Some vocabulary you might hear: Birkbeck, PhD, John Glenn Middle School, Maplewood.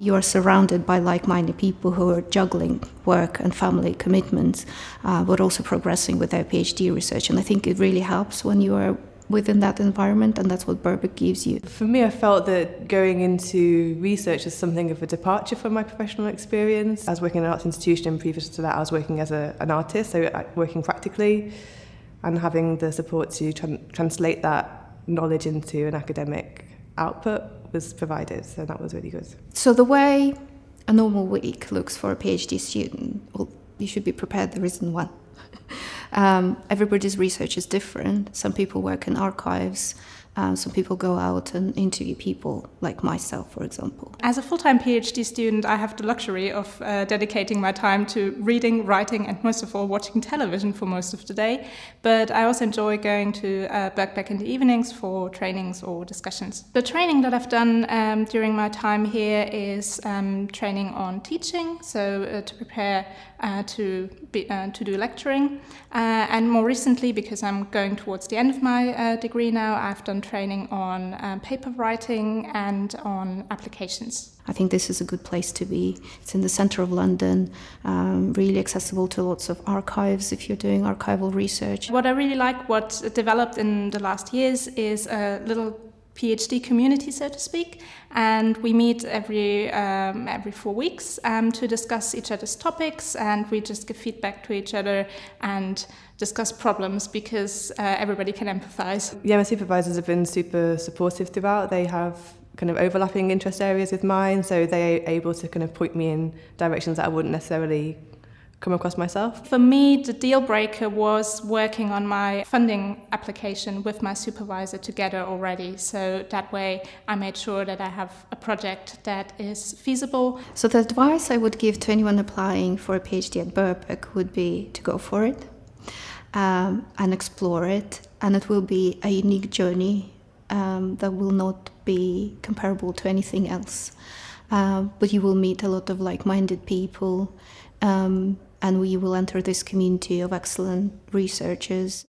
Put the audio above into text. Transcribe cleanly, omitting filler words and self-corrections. You are surrounded by like-minded people who are juggling work and family commitments, but also progressing with their PhD research. And I think it really helps when you are within that environment, and that's what Birkbeck gives you. For me, I felt that going into research is something of a departure from my professional experience. I was working in an arts institution, and previous to that I was working as an artist, so working practically, and having the support to translate that knowledge into an academic output was provided, so that was really good. So the way a normal week looks for a PhD student, well, you should be prepared there isn't one. Everybody's research is different. Some people work in archives, some people go out and interview people, like myself, for example. As a full-time PhD student, I have the luxury of dedicating my time to reading, writing, and most of all, watching television for most of the day. But I also enjoy going to Birkbeck in the evenings for trainings or discussions. The training that I've done during my time here is training on teaching, so to prepare to do lecturing. And more recently, because I'm going towards the end of my degree now, I've done training on paper writing and on applications. I think this is a good place to be. It's in the centre of London, really accessible to lots of archives if you're doing archival research. What I really like, what's developed in the last years, is a little PhD community, so to speak, and we meet every 4 weeks to discuss each other's topics, and we just give feedback to each other and discuss problems because everybody can empathise. Yeah, my supervisors have been super supportive throughout. They have kind of overlapping interest areas with mine, so they're able to kind of point me in directions that I wouldn't necessarily come across myself. For me, the deal breaker was working on my funding application with my supervisor together already. So that way I made sure that I have a project that is feasible. So the advice I would give to anyone applying for a PhD at Birkbeck would be to go for it and explore it. And it will be a unique journey that will not be comparable to anything else. But you will meet a lot of like-minded people. And we will enter this community of excellent researchers.